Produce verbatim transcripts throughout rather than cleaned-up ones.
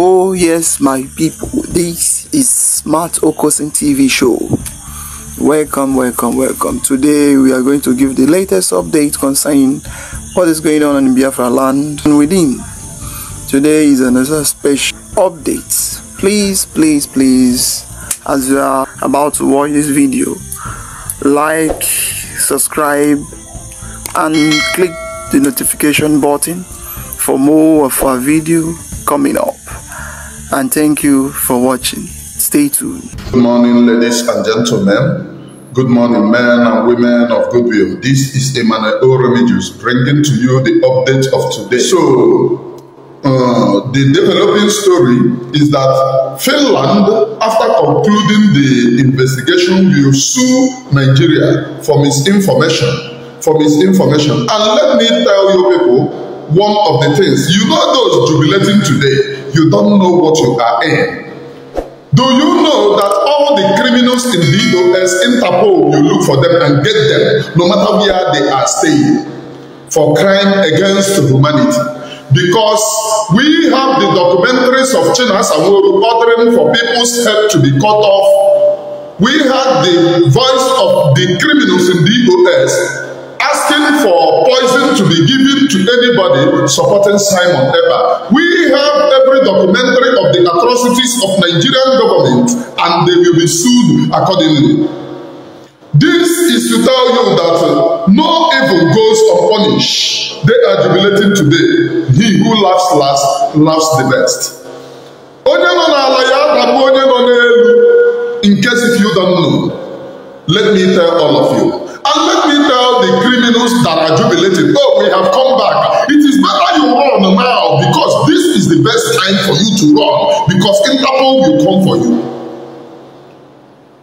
Oh yes, my people, this is Smart Okoson T V Show. Welcome, welcome, welcome. Today we are going to give the latest update concerning what is going on in Biafra land and within. Today is another special update. Please, please, please, as you are about to watch this video, like, subscribe and click the notification button for more of our video coming up. And thank you for watching. Stay tuned. Good morning, ladies and gentlemen. Good morning, men and women of goodwill. This is Emmanuel Oremidu bringing to you the update of today. So, uh, the developing story is that Finland, after concluding the investigation, will sue Nigeria for misinformation. For misinformation. And let me tell you, people, one of the things, you know those jubilating today, you don't know what you are in. Do you know that all the criminals in D S S, Interpol, you look for them and get them, no matter where they are staying, for crime against humanity? Because we have the documentaries of Chinasa Nworu ordering for people's head to be cut off. We had the voice of the criminals in D S S asking for poison to be given to anybody supporting Simon Ekpa. We have every documentary of the atrocities of Nigerian government, and they will be sued accordingly. This is to tell you that no evil goes unpunished. They are jubilating today. He who laughs last, laughs the best. In case if you don't know, let me tell all of you. And let me tell the criminals that are jubilating, oh, we have come back. It is better you run now, because this is the best time for you to run, because Interpol will come for you.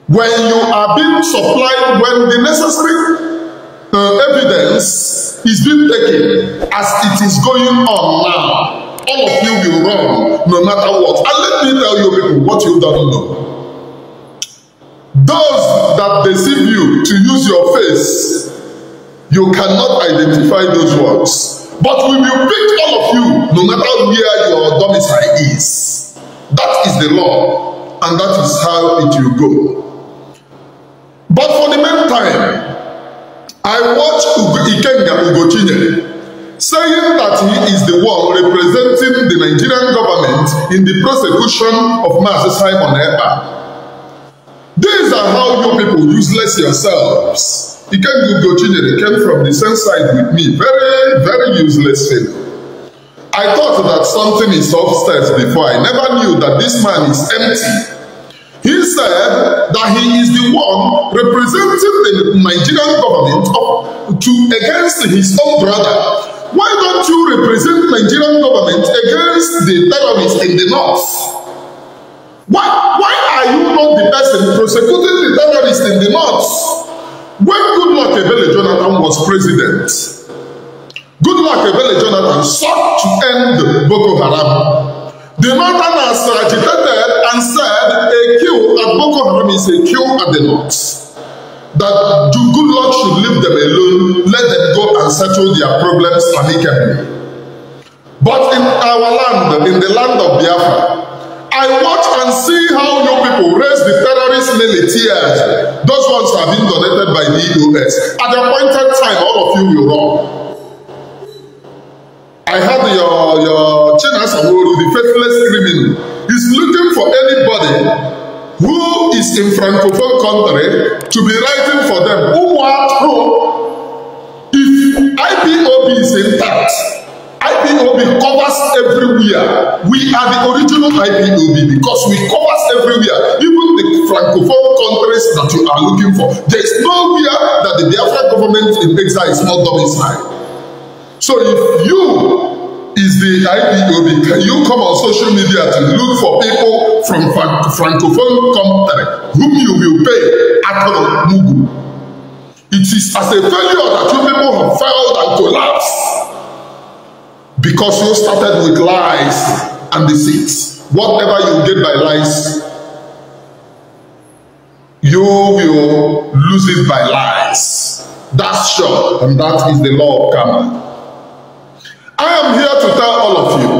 When you are being supplied, when the necessary uh, evidence is being taken, as it is going on now, all of you will run, no matter what. And let me tell you people what you don't know. Those that deceive you to use your face, you cannot identify those ones. But we will pick all of you, no matter where your domicile is. That is the law, and that is how it will go. But for the meantime, I watched Ikenga Ugo Tine saying that he is the one representing the Nigerian government in the prosecution of Mazi Simon Ekpa. These are how you people useless yourselves. Ikegogochinyere Ugochinyere came from the same side with me. Very, very useless fellow. I thought that something is upstairs before. I never knew that this man is empty. He said that he is the one representing the Nigerian government up to against his own brother. Why don't you represent Nigerian government against the terrorists in the north? Why, why are you not the person prosecuting the terrorists in the north? When Goodluck Ebele Jonathan was president, Goodluck Ebele Jonathan sought to end Boko Haram. The northerners agitated and said a kill at Boko Haram is a kill at the north. That Goodluck should leave them alone, let them go and settle their problems amicably. But in our land, in the land of Biafra, I watch and see how you people raise the terrorist militias. Those ones have been donated by the D S S. At the appointed time, all of you will run. I had your, your Chinasa Nworu, the faithless criminal, is looking for anybody who is in Francophone country to be writing for them. Who are who? If I P O B is intact, I P O B covers everywhere. We are the original I P O B because we covers everywhere, even the Francophone countries that you are looking for. There is nowhere that the Biafra government in exile is not domiciled. So if you is the I P O B, can you come on social media to look for people from Fran Francophone country whom you will pay at Mugu? It is as a failure that you people have failed and collapsed. Because you started with lies and deceit. Whatever you get by lies, you will lose it by lies. That's sure, and that is the law of karma. I am here to tell all of you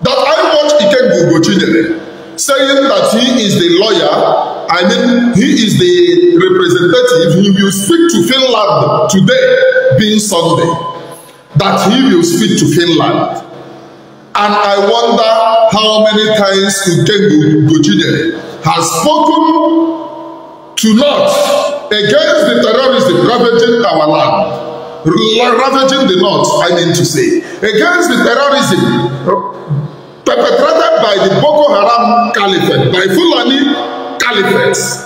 that I watch Ikegogochinyere Ugochinyere, saying that he is the lawyer, I mean, he is the representative, he will speak to Finland today, being Sunday, that he will speak to Finland. And I wonder how many times Ikenga Ugo Tine has spoken to North against the terrorism ravaging our land, ravaging the North, I mean to say, against the terrorism perpetrated by the Boko Haram Caliphate, by Fulani Caliphates.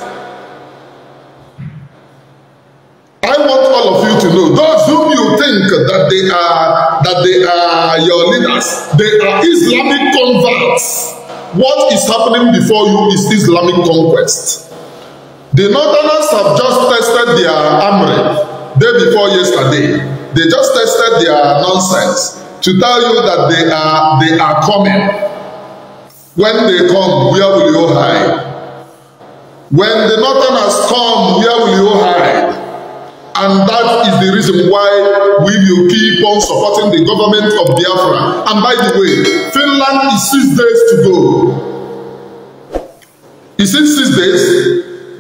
I want all of you to know, those whom you think that they are, that they are your leaders, they are Islamic converts. What is happening before you is Islamic conquest. The Northerners have just tested their amre day before yesterday. They just tested their nonsense to tell you that they are, they are coming. When they come, where will you hide? When the Northerners come, where will you hide? And that is the reason why we will keep on supporting the government of Biafra. And by the way, Finland is six days to go. Is it six days?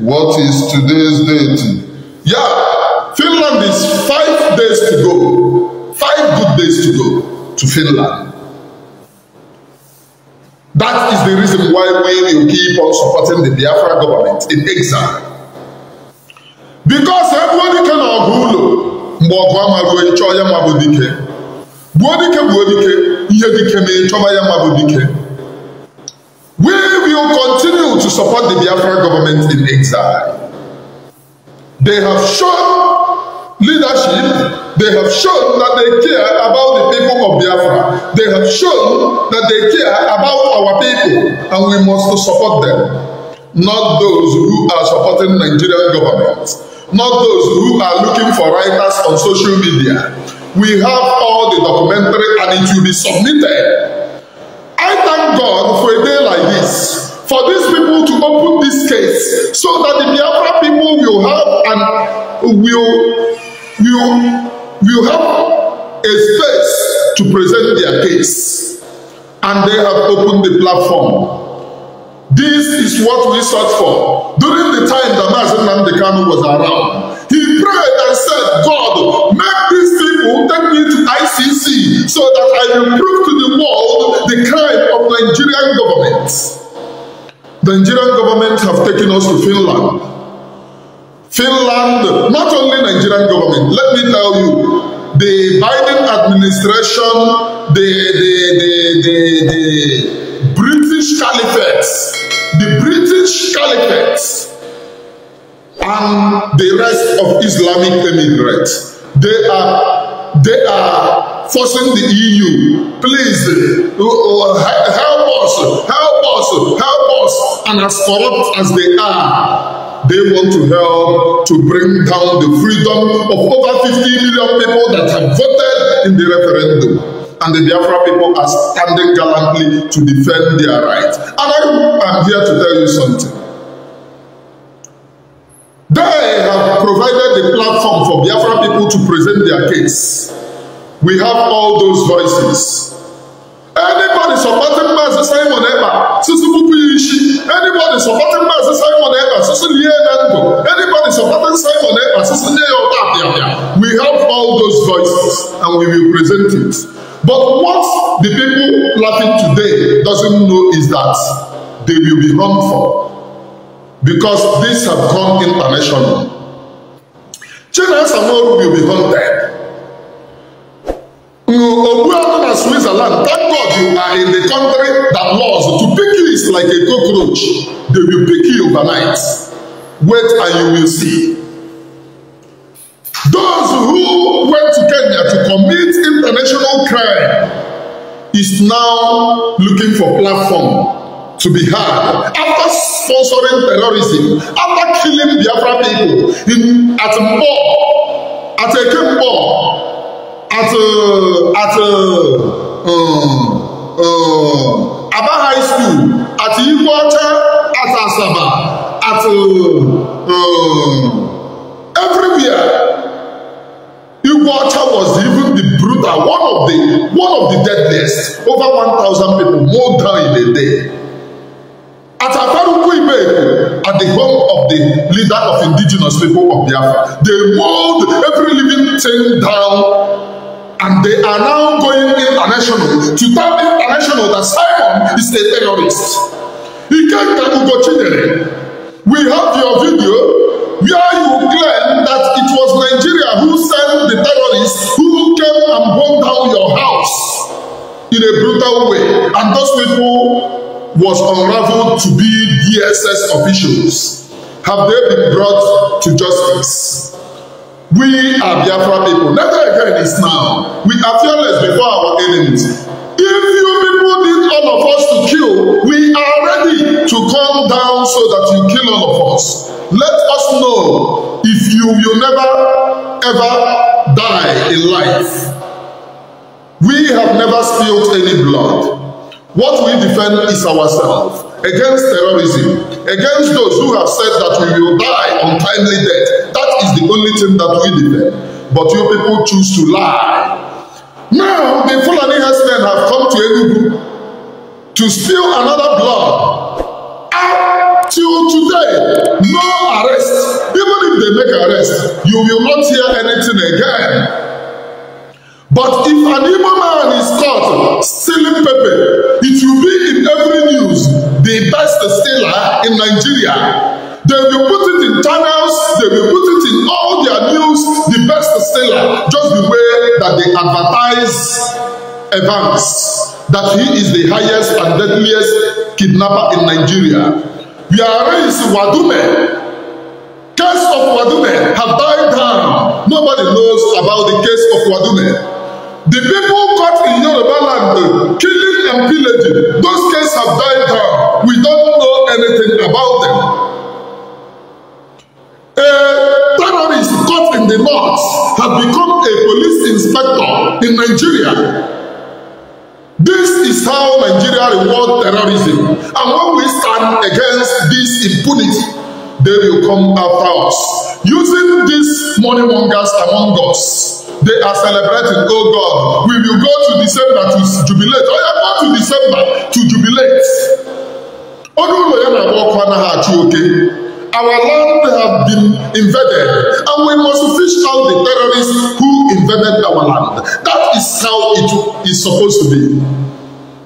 What is today's date? Yeah, Finland is five days to go. Five good days to go to Finland. That is the reason why we will keep on supporting the Biafra government in exile. Because everybody can Ogulo, Mbogwama go enjoy ya mabudike. Bodike bodike, yedike me enjoy ya mabudike. We will continue to support the Biafra government in exile. They have shown leadership. They have shown that they care about the people of Biafra. They have shown that they care about our people, and we must support them. Not those who are supporting Nigerian government. Not those who are looking for writers on social media. We have all the documentary and it will be submitted. I thank God for a day like this, for these people to open this case so that the Biafra people will have and will, will, will have a space to present their case. And they have opened the platform. This is what we sought for. During the time that Mazi Nnamdi Kanu was around, he prayed and said, God, make these people take me to I C C so that I will prove to the world the crime of Nigerian government. The Nigerian government have taken us to Finland. Finland, not only Nigerian government, let me tell you, the Biden administration, the, the, the, the, the British caliphates, the British caliphates, and the rest of Islamic immigrants, they are they are forcing the E U, please help us, help us, help us, and as corrupt as they are, they want to help to bring down the freedom of over fifty million people that have voted in the referendum. And the Biafra people are standing gallantly to defend their rights. And I am here to tell you something. They have provided the platform for Biafra people to present their case. We have all those voices. Anybody supporting Mazi Simon Ekpa, anybody supporting Mazi Simon Ekpa, anybody supporting Simon Ekpa, we have all those voices and we will present it. But what the people laughing today doesn't know is that they will be wrong for, because these have gone international. Chinasa Nworu will be haunted. Obuana Switzerland, thank God you are in the country that laws to pick you is like a cockroach. They will pick you overnight. Wait and you will see. Those who went to Kenya to commit international crime is now looking for platform to be had. After sponsoring terrorism, after killing Biafra people in, at Mbo, at Ekembo, at uh, at uh, uh, uh, Aba High School, at Iguacha, at Asaba, at uh, uh, everywhere. Iguacha was even the brutal, one of the one of the deadliest. Over one thousand people more down in a day. At Aparuku Ibeku, at the home of the leader of indigenous people of Biafra, they mold every living thing down, and they are now going international to tell international that Simon is a terrorist. Ikenga Ugo Tine, we have your video where you claim that it was Nigeria who sent the terrorists who came and burned down your house in a brutal way, and those people was unraveled to be D S S officials. Have they been brought to justice? We are Biafra people. Never again is now. We are fearless before our enemies. If you people need all of us to kill, we are ready to come down so that you kill all of us. Let us know if you will never ever die in life. We have never spilled any blood. What we defend is ourselves against terrorism, against those who have said that we will die on timely death. That is the only thing that we defend. But you people choose to lie. Now the Fulani herdsmen have come to Enugu to spill another blood. Up till today, no arrest. Even if they make arrest, you will not hear anything again. But if an Igbo man is caught stealing pepper, it will be in every news. The best stealer in Nigeria. They will put it in channels, they will put it in all their news, the best stealer, just the way that they advertise events, that he is the highest and deadliest kidnapper in Nigeria. We arrest Wadume. Case of Wadume have died down. Nobody knows about the case of Wadume. The people caught in Yoruba land, killing and pillaging, those cases have died down. We don't know anything about them. A terrorist caught in the north has become a police inspector in Nigeria. This is how Nigeria rewards terrorism. And when we stand against this impunity, they will come after us. Using these money mongers among us, they are celebrating, oh God, we will go to December to jubilate. Oh, yeah, go to December to jubilate. Our land have been invaded, and we must fish out the terrorists who invaded our land. That is how it is supposed to be.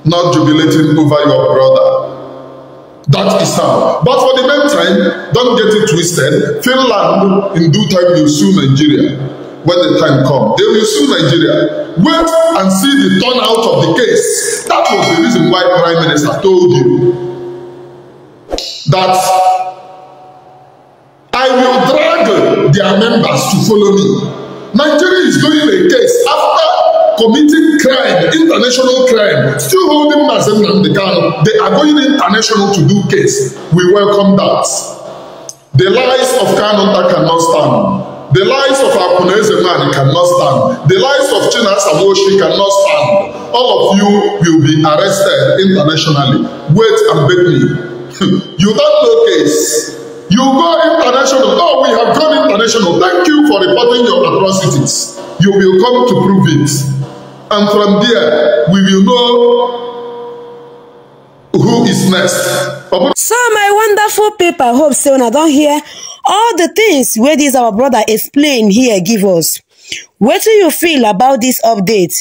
Not jubilating over your brother. That is how. But for the meantime, don't get it twisted. Finland, in due time, will sue Nigeria. When the time comes, they will sue Nigeria. Wait and see the turnout of the case. That was the reason why Prime Minister told you that I will drag their members to follow me. Nigeria is doing a case after committing crime, international crime, still holding Mazi Nnamdi Kanu. They are going international to do case. We welcome that. The lies of Kanu that cannot stand. The lies of our Punese man cannot stand. The lies of Chinasa Nworu cannot stand. All of you will be arrested internationally. Wait and beg me. You don't know case. You go international. Oh, we have gone international. Thank you for reporting your atrocities. You will come to prove it. And from there, we will know who is next. So, my wonderful people, hope so. I don't hear all the things where this our brother explain here give us. What do you feel about this update?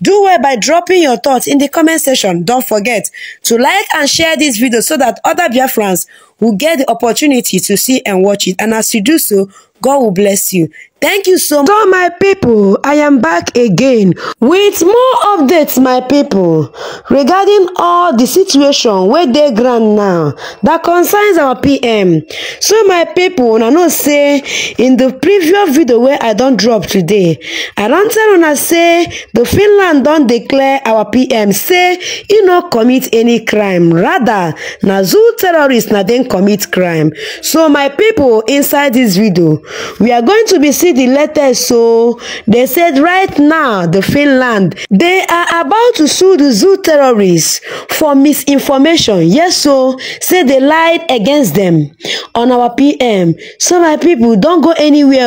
Do well by dropping your thoughts in the comment section. Don't forget to like and share this video so that other Biafrans will get the opportunity to see and watch it. And as you do so, God will bless you. Thank you so much. So my people, I am back again with more updates, my people, regarding all the situation where they grand now that concerns our P M. So my people, una know say in the previous video where I don't drop today, I don't tell una say the Finland don't declare our P M say he no commit any crime, rather na zoo terrorists na then commit crime. So my people, inside this video we are going to be seeing see the latest. So they said right now, the Finland, they are about to sue the zoo terrorists for misinformation. Yes, so say they lied against them on our P M. So my people, don't go anywhere.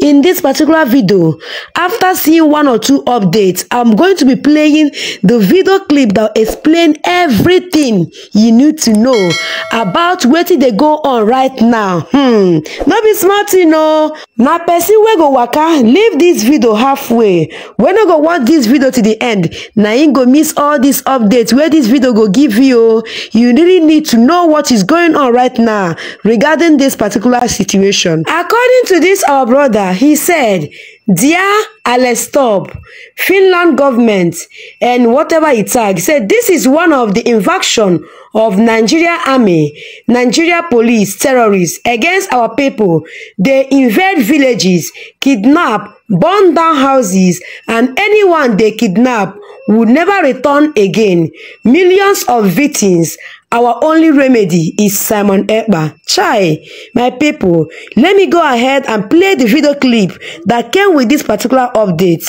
In this particular video, after seeing one or two updates, I'm going to be playing the video clip that will explain everything you need to know about what they go on right now. Hmm, no be smart, you know. Now person we go waka, leave this video halfway. We no go watch this video to the end. Now you go miss all these updates where this video go give you. You really need to know what is going on right now regarding this particular situation. According to this our brother, he said, "Dear Alestorp, Finland government," and whatever it tagged, said, "This is one of the invasion of Nigeria army, Nigeria police, terrorists against our people. They invade villages, kidnap, burn down houses, and anyone they kidnap would never return again. Millions of victims. Our only remedy is Simon Ekpa." Chai, my people, let me go ahead and play the video clip that came with this particular update.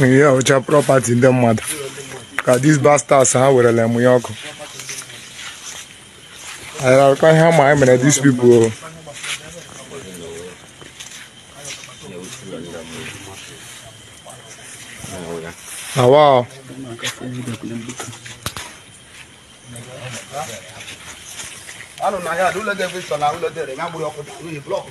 Yeah, which are property in the mud. Because these bastards are with a lemuyoko. I can't help my mind at these people. Oh, wow. I don't know. I don't let every son. I will let them. I will block.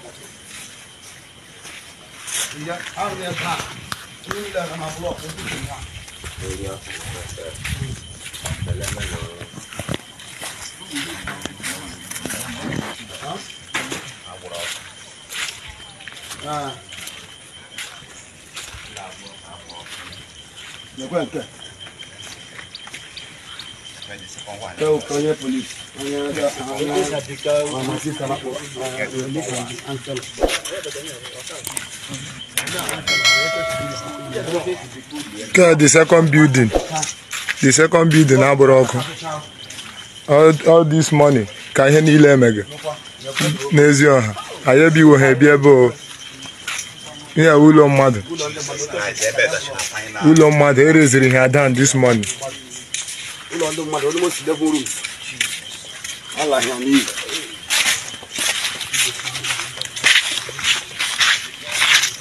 I Huh? Ah. You go and get. Go to police. The second building. The second building. All, all this money. Can you hear me, Mega? Nezio, I have you have your bow. Yeah, we love mother. We love mother. It is really done this morning.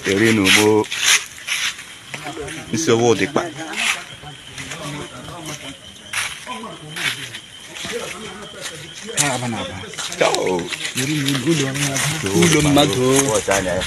There is no more. It's a word. Have another. Oh, you didn't good on that. What I know.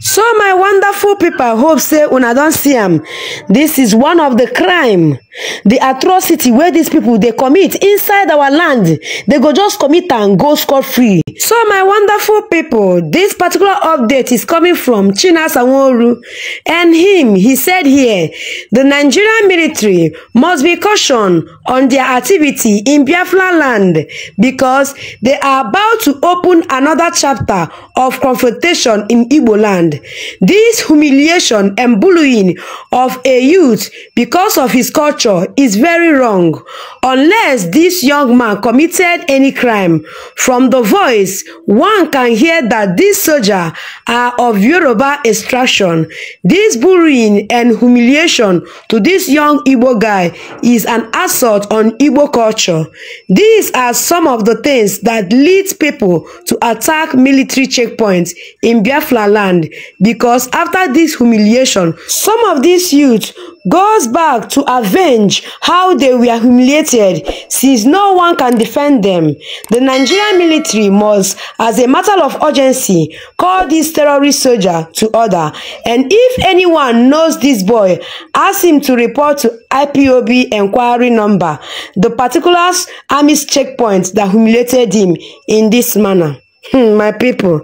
So, my wonderful people, hope say una don see am. This is one of the crime, the atrocity where these people they commit inside our land. They go just commit and go scot-free. So my wonderful people, this particular update is coming from Chinasa Nworu, and him he said here, the Nigerian military must be cautioned on their activity in Biafra land because they are about to open another chapter of confrontation in Igbo land. This humiliation and bullying of a youth because of his culture is very wrong. Unless this young man committed any crime, from the voice one can hear that these soldiers are of Yoruba extraction. This bullying and humiliation to this young Igbo guy is an assault on Igbo culture. These are some of the things that leads people to attack military checkpoints in Biafra land, because after this humiliation, some of these youths goes back to avenge how they were humiliated, since no one can defend them. The Nigerian military must, as a matter of urgency, call this terrorist soldier to order. And if anyone knows this boy, ask him to report to I P O B inquiry number the particular army's checkpoint that humiliated him in this manner. Hmm, my people,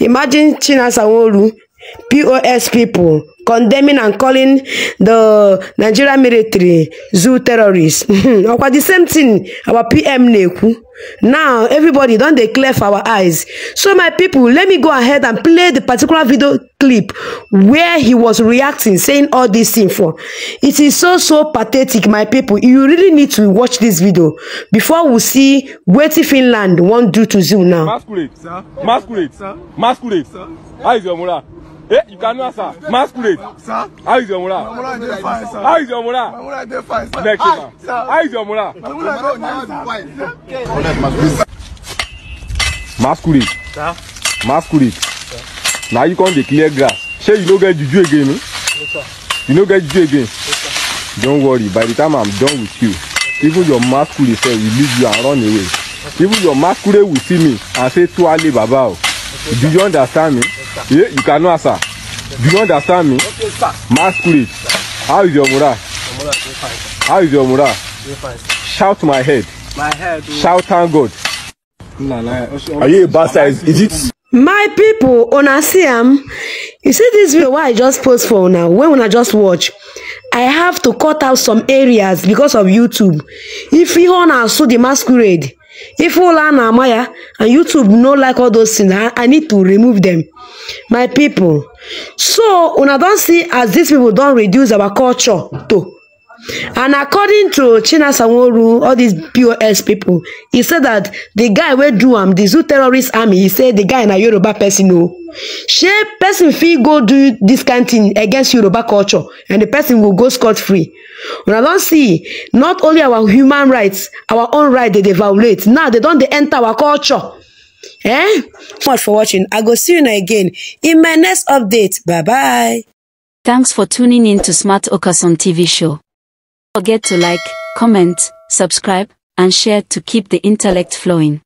imagine Chinasa Nworu, P O S people, condemning and calling the Nigerian military zoo terrorists. The same thing our P M Neku. Now everybody don't declare for our eyes. So my people, let me go ahead and play the particular video clip where he was reacting, saying all this thing for. It is so so pathetic, my people. You really need to watch this video before we see what Finland won't do to zoo now. Masquerade, sir. Masquerade, sir. Masquerade, sir. How is your moral? Eh, you cannot answer. Masquerade, sir. How is your moral? How is your moral? How is your moral? Masquerade, sir. Masquerade. Now you can't clear grass. Say you don't get juju again, no? Sir. You don't get juju again. Don't worry. By the time I'm done with you, even your masquerade say will leave you and run away. Even your masquerade will see me and say Tuale Babao. Okay, do you understand me? Yes, yeah, you cannot answer. Yes, do you understand me? Okay, masquerade. How is your moral? How is your moral? Shout my head. My head. Shout thank God. Nah, nah. Are you a bastard? Is it? My people, on Asiam, you see this video why I just post for now. When I just watch, I have to cut out some areas because of YouTube. If you wanna sue the masquerade, if all are Maya and YouTube no like all those things, I, I need to remove them, my people. So when I don't see as these people don't reduce our culture too. And according to Chinasa Nworu, all these P O S people, he said that the guy where do am, the zoo terrorist army, he said the guy in a Yoruba person, no. She person fee go do this kind of thing against Yoruba culture, and the person will go scot-free. When I don't see, not only our human rights, our own rights they violate. Now they don't they enter our culture. Eh? Thanks so much for watching. I go see you now again in my next update. Bye bye. Thanks for tuning in to Smart Okoson T V Show. Don't forget to like, comment, subscribe, and share to keep the intellect flowing.